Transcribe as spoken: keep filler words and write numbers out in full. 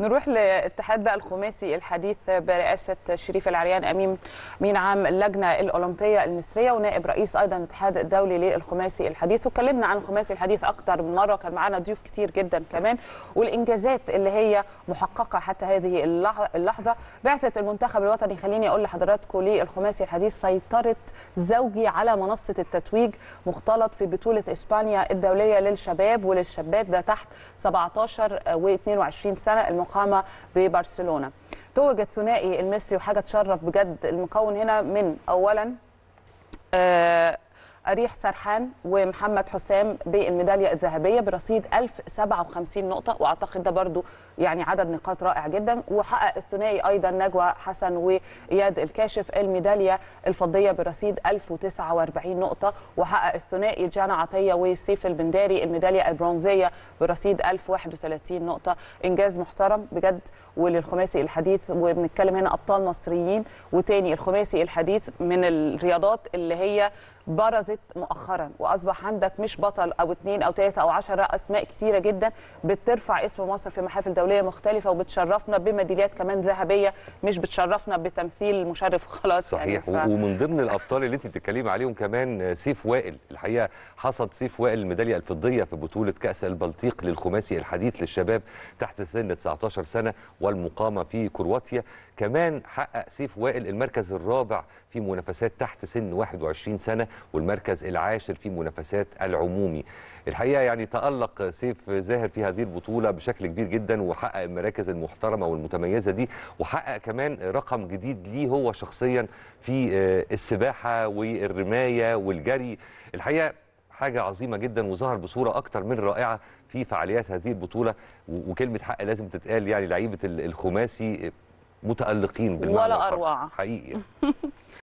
نروح لاتحاد بقى الخماسي الحديث برئاسة شريف العريان أمين عام اللجنة الأولمبية المصرية ونائب رئيس أيضا الاتحاد الدولي للخماسي الحديث. وكلمنا عن الخماسي الحديث أكتر من مرة، كان معانا ضيوف كتير جدا كمان، والإنجازات اللي هي محققة حتى هذه اللحظة. بعثة المنتخب الوطني، خليني أقول لحضراتكم، للخماسي الحديث سيطرت زوجي على منصة التتويج مختلط في بطولة إسبانيا الدولية للشباب وللشابات ده تحت سبعتاشر واتنين وعشرين سنة المقامة ببرشلونة. توج الثنائي المصري وحاجة تشرف بجد، المكون هنا من أولا آه أريح سرحان ومحمد حسام بالميدالية الذهبية برصيد ألف وسبعة وخمسين نقطة، وأعتقد ده برضو يعني عدد نقاط رائع جدا. وحقق الثنائي أيضا نجوى حسن وإياد الكاشف الميدالية الفضية برصيد ألف وتسعة وأربعين نقطة، وحقق الثنائي جانا عطية وسيف البنداري الميدالية البرونزية برصيد ألف وواحد وتلاتين نقطة. إنجاز محترم بجد وللخماسي الحديث، وبنتكلم هنا أبطال مصريين. وتاني الخماسي الحديث من الرياضات اللي هي برزت مؤخرا، واصبح عندك مش بطل او اثنين او ثلاثه او عشرة، اسماء كتيره جدا بترفع اسم مصر في محافل دوليه مختلفه، وبتشرفنا بميداليات كمان ذهبيه، مش بتشرفنا بتمثيل مشرف خلاص. صحيح يعني ف... ومن ضمن الابطال اللي انت بتتكلمي عليهم كمان سيف وائل. الحقيقه حصد سيف وائل الميداليه الفضيه في بطوله كاس البلطيق للخماسي الحديث للشباب تحت سن تسعتاشر سنه والمقامه في كرواتيا. كمان حقق سيف وائل المركز الرابع في منافسات تحت سن واحد وعشرين سنه والمركز العاشر في منافسات العمومي. الحقيقه يعني تألق سيف زاهر في هذه البطوله بشكل كبير جدا، وحقق المراكز المحترمه والمتميزه دي، وحقق كمان رقم جديد ليه هو شخصيا في السباحه والرمايه والجري. الحقيقه حاجه عظيمه جدا، وظهر بصوره اكتر من رائعه في فعاليات هذه البطوله. وكلمه حق لازم تتقال، يعني لعيبه الخماسي متألقين بالمعنى ولا أروع حقيقي.